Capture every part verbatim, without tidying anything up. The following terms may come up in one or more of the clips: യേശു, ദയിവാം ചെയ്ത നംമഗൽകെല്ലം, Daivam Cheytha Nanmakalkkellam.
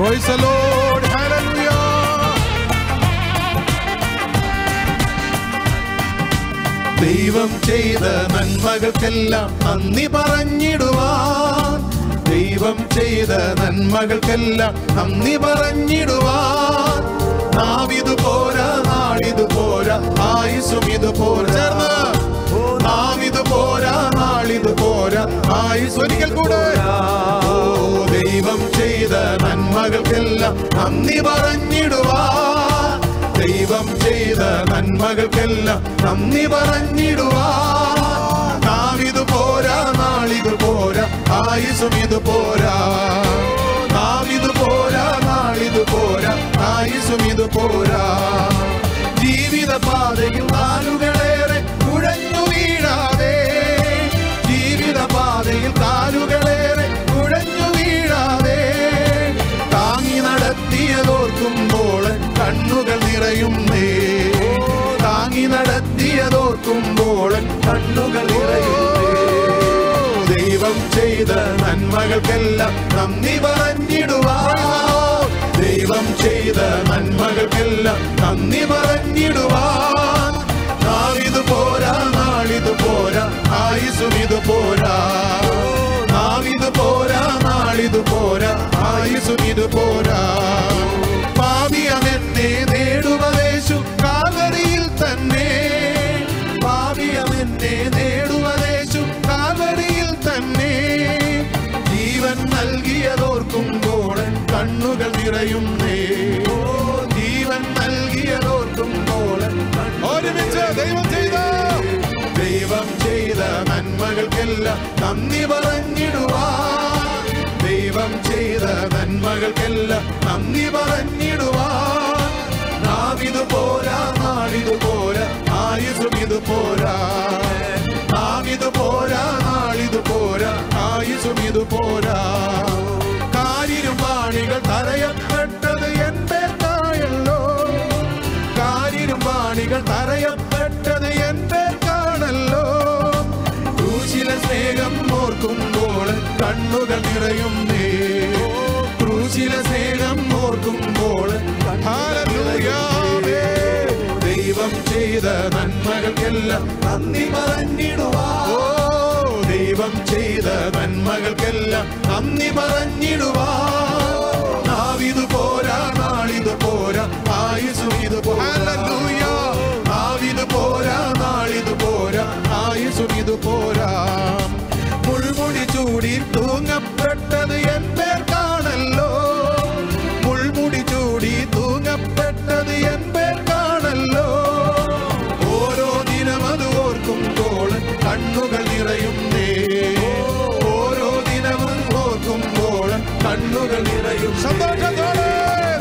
Praise the Lord. Hallelujah. Daivam Cheytha Nanmakalkkellam nanni paranjiduvan. Daivam Cheytha Nanmakalkkellam nanni paranjiduvan. Naavidu pora naalidu pora aayisumidu pora jarna. Naavidu pora naalidu pora aayisudikal kuda. Daivam Cheytha Nanmakalkkellam nanni paranjiduvan. Daivam Cheytha Nanmakalkkellam nanni paranjiduvan. Naavidu pora naalidu pora aayisumidu pora. Naavidu pora naalidu pora aayisumidu pora. Jeevitha paadhayil kaalugaleere kuzhanju veedaathe. Jeevitha paadhayil kaalugaleere kuzhanju veedaathe. Taangi nadathiyadorkum pole kannugal nirayumme. Taangi nadathiyadorkum pole kannugal nirayumme. Daivam Cheytha Nanmakalkkellam nanni paranjiduvan. Daivam Cheytha Nanmakalkkellam nanni paranjiduvan. Naavidu pora naalidu pora aayisumidu pora. Naavidu pora naalidu pora aayisumidu pora. Paaviyamenne needuvadeshu kaavariyil thanne. Paaviyamenne needuvadeshu kaavariyil thanne. Jeevan nalgiyadorkum pole kannugal nirayumne. Jeevan nalgiyadorkum pole ഒരുമിച്ച് ദൈവം ചെയ്ത ദൈവം ചെയ്ത നന്മകൾക്കെല്ലാം നന്ദി പറഞ്ഞിടുവാൻ. ദൈവം ചെയ്ത നന്മകൾക്കെല്ലാം നന്ദി പറഞ്ഞിടുവാൻ. നാവിതു പോരാ നാളിതു പോരാ ആയുസുമിതു പോരാ. നാവിതു പോരാ നാളിതു പോരാ ആയുസുമിതു പോരാ. കാരിരുമാണികൾ തറയപ്പെട്ടത് എന്റെ തായല്ലോ. കാരിരുമാണികൾ തറയപ്പെട്ടത് എന്റെ താണല്ലോ. ക്രൂശിലെ സ്നേഹം ഓർക്കുമ്പോൾ കണ്ണുകൾ നിറയുന്നേ. ക്രൂശിലെ സ്നേഹം ഓർക്കുമ്പോൾ. ദൈവം ചെയ്ത നന്മകൾക്കെല്ലാം നന്ദി പറഞ്ഞിടുവാൻ. ദൈവം ചെയ്ത നന്മകൾക്കെല്ലാം നന്ദി പറഞ്ഞിടുവാൻ. നാവിതു പോരാ നാളിതു പോരാ ആയുസുമിതു പോരാ. നാവിതു പോരാ നാളിതു പോരാ ആയുസുമിതു പോരാ. മുൾമുടി ചൂടി തൂങ്ങപ്പെട്ടത് എന്റെ താണല്ലോ. മുൾമുടി ചൂടി തൂങ്ങപ്പെട്ടത് എന്റെ താണല്ലോ. ഓരോ ദിനം അത് ഓർക്കുമ്പോൾ കണ്ണുകൾ നിറയുന്നേ. ഓരോ ദിനം ഓർക്കുമ്പോൾ കണ്ണുകൾ നിറയും സന്തോഷത്തോടെ.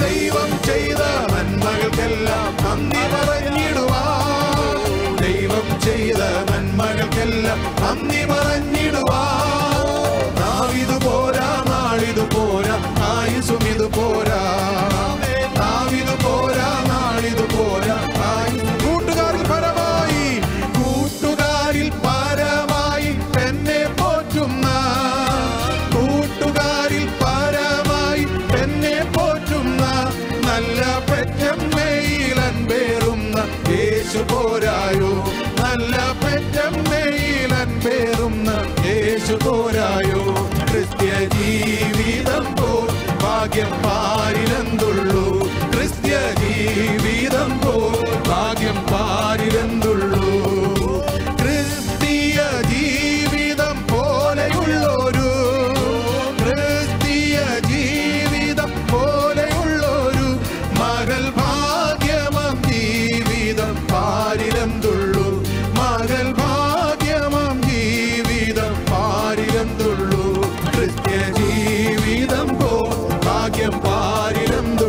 ദൈവം ചെയ്ത നന്മകൾക്കെല്ലാം നന്ദി പറഞ്ഞിടുവാൻ. ദൈവം ചെയ്ത നന്മകൾക്കെല്ലാം നന്ദി പറഞ്ഞിടുവാൻ. നാവിതു പോരാ നാളിതു പോരാ ആയുസുമിതു പോരാ. നാവിതു പോരാ നാളിതു പോരാ ആയുസ്. കൂട്ടുകാരിൽ പരമായി കൂട്ടുകാരിൽ പരമായി തന്നെ പോറ്റുന്ന. കൂട്ടുകാരിൽ പരമായി തന്നെ പോറ്റുന്ന നല്ല പെറ്റമ്മയിൽ അൻപേറുന്ന യേശു പോരായോ. നല്ല പെറ്റമ്മയിൽ അൻപേറുന്ന യേശു പോരായോ. ക്രിസ്ത്യ ജീവിതം പോൽ ഭാഗ്യം പാരിലെന്തുള്ളൂ. ക്രിസ്ത്യ ജീവിതം പോൽ ഭാഗ്യം പാരിലെന്തുള്ളൂ. ക്രിസ്തീയ ജീവിതം പോലെയുള്ളൊരു ക്രിസ്തീയ ജീവിതം പോലെയുള്ളൊരു മകൾ ഭാഗ്യമം ജീവിതം പാരിലെന്തുള്ളൂ. മകൾ ഭാഗ്യമം ജീവിതം പാരിലെന്തുള്ളൂ. ക്രിസ്ത്യ ജീവിതം പോൽ ഭാഗ്യം പാരിലെന്തു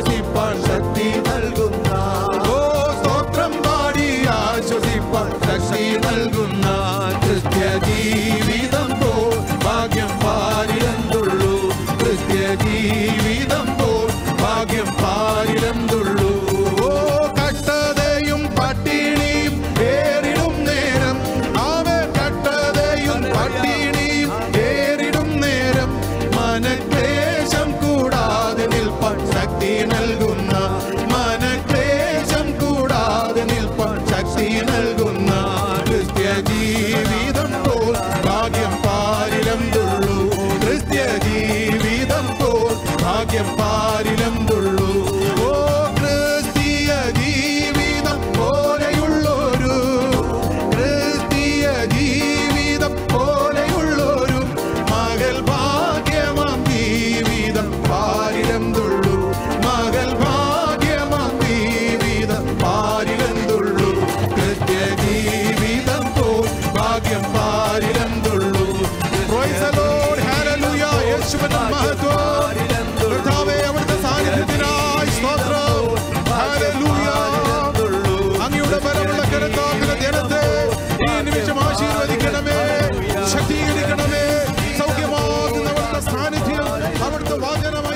ஆஸ்வதிப்பான் சக்தி நல்குன்னா. ஓ ஸ்தோத்திரம் பாடி ஆஸ்வதிப்பான் சக்தி நல்குன்னா. கிறிஸ்திய ஜீவிதம் போல் பாக்யம் பாரிழந்துள்ளு. கிறிஸ்திய ஜீவிதம் போல் பாக்யம் பாரிழந்துள்ளு. ஓ கட்டதையும் பட்டினியும் ஏறிடும் நேரம். ஆவே கட்டதையும் பட்டினியும் ஏறிடும் நேரம். மனக்லேஷம் கூடாது நில்பான் சக்தி நல்குன்னா. மனக்லேஷம் கூடாது நில்பான் சக்தி நல்குன்னா. கிறிஸ்திய ஜீவிதம் போல் பாக்யம் பாரிழந்துள்ளு. கிறிஸ்திய ஜீவிதம் போல் பாக்யம் பாரிழந்துள்ளு. ஓ கிறிஸ்திய ஜீவிதம் போலையுள்ளோரு. கிறிஸ்திய ஜீவிதம் போலையுள்ளோரு. மகள் பாக்யமாம் ஜீவிதம் பாரிழந்துள்ளு. மகள் பாக்யமாம் ஜீவிதம் பாரிழந்துள்ளு. கிறிஸ்திய ஜீவிதம் போல் பாக்யம் பாரிழந்துள்ளு. Praise the Lord, hallelujah, യേശുവിന്റെ മഹത്വം. ശക്തീകരിക്കണമേ. സൗഖ്യമാകുന്ന അവിടുത്തെ സാന്നിധ്യം, അവിടുത്തെ വാചനം